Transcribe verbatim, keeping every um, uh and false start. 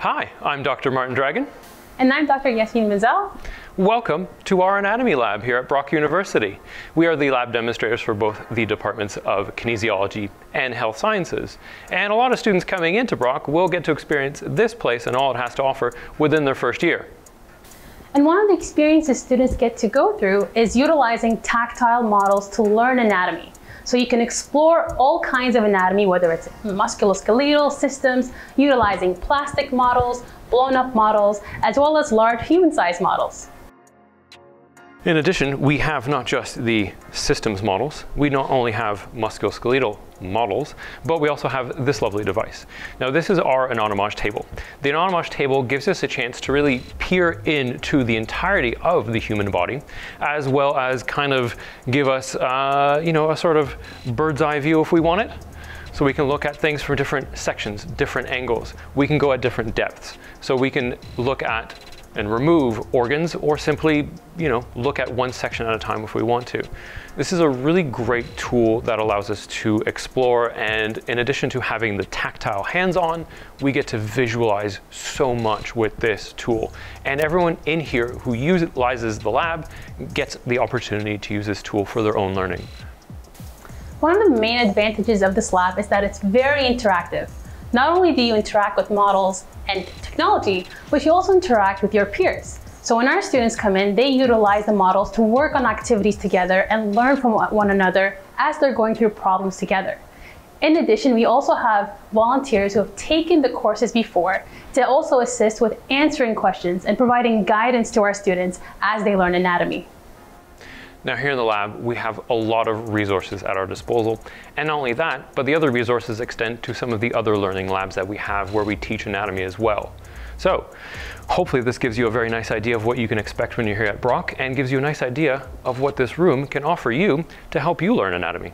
Hi, I'm Doctor Martin Dragon. And I'm Doctor Yasmin Mazel. Welcome to our anatomy lab here at Brock University. We are the lab demonstrators for both the departments of kinesiology and health sciences. And a lot of students coming into Brock will get to experience this place and all it has to offer within their first year. And one of the experiences students get to go through is utilizing tactile models to learn anatomy. So you can explore all kinds of anatomy, whether it's musculoskeletal systems, utilizing plastic models, blown-up models, as well as large human-sized models. In addition, we have not just the systems models, we not only have musculoskeletal models, but we also have this lovely device. Now this is our Anatomage table. The Anatomage table gives us a chance to really peer into the entirety of the human body, as well as kind of give us uh, you know, a sort of bird's eye view if we want it. So we can look at things from different sections, different angles. We can go at different depths. So we can look at and remove organs, or simply, you know, look at one section at a time if we want to. This is a really great tool that allows us to explore, and in addition to having the tactile hands-on, we get to visualize so much with this tool. And everyone in here who utilizes the lab gets the opportunity to use this tool for their own learning. One of the main advantages of this lab is that it's very interactive. Not only do you interact with models and technology, but you also interact with your peers. So when our students come in, they utilize the models to work on activities together and learn from one another as they're going through problems together. In addition, we also have volunteers who have taken the courses before to also assist with answering questions and providing guidance to our students as they learn anatomy. Now here in the lab, we have a lot of resources at our disposal. And not only that, but the other resources extend to some of the other learning labs that we have where we teach anatomy as well. So hopefully this gives you a very nice idea of what you can expect when you're here at Brock, and gives you a nice idea of what this room can offer you to help you learn anatomy.